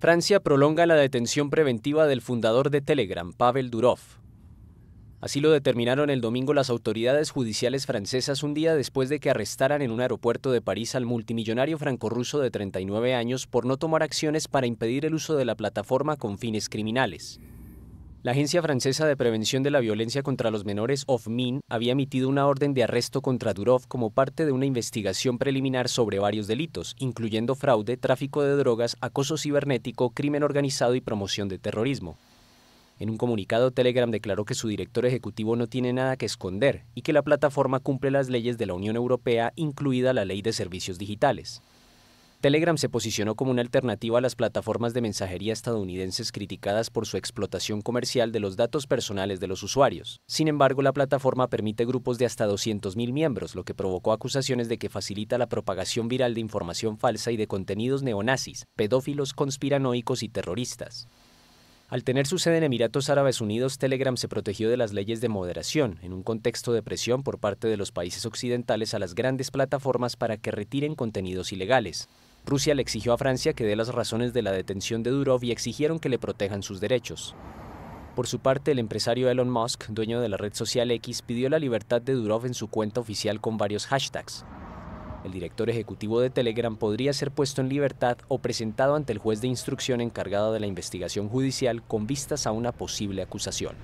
Francia prolonga la detención preventiva del fundador de Telegram, Pavel Durov. Así lo determinaron el domingo las autoridades judiciales francesas un día después de que arrestaran en un aeropuerto de París al multimillonario francorruso de 39 años por no tomar acciones para impedir el uso de la plataforma con fines criminales. La Agencia Francesa de Prevención de la Violencia contra los Menores, OFMIN, había emitido una orden de arresto contra Durov como parte de una investigación preliminar sobre varios delitos, incluyendo fraude, tráfico de drogas, acoso cibernético, crimen organizado y promoción de terrorismo. En un comunicado, Telegram declaró que su director ejecutivo no tiene nada que esconder y que la plataforma cumple las leyes de la Unión Europea, incluida la Ley de Servicios Digitales. Telegram se posicionó como una alternativa a las plataformas de mensajería estadounidenses criticadas por su explotación comercial de los datos personales de los usuarios. Sin embargo, la plataforma permite grupos de hasta 200.000 miembros, lo que provocó acusaciones de que facilita la propagación viral de información falsa y de contenidos neonazis, pedófilos, conspiranoicos y terroristas. Al tener su sede en Emiratos Árabes Unidos, Telegram se protegió de las leyes de moderación, en un contexto de presión por parte de los países occidentales a las grandes plataformas para que retiren contenidos ilegales. Rusia le exigió a Francia que dé las razones de la detención de Durov y exigieron que le protejan sus derechos. Por su parte, el empresario Elon Musk, dueño de la red social X, pidió la libertad de Durov en su cuenta oficial con varios hashtags. El director ejecutivo de Telegram podría ser puesto en libertad o presentado ante el juez de instrucción encargado de la investigación judicial con vistas a una posible acusación.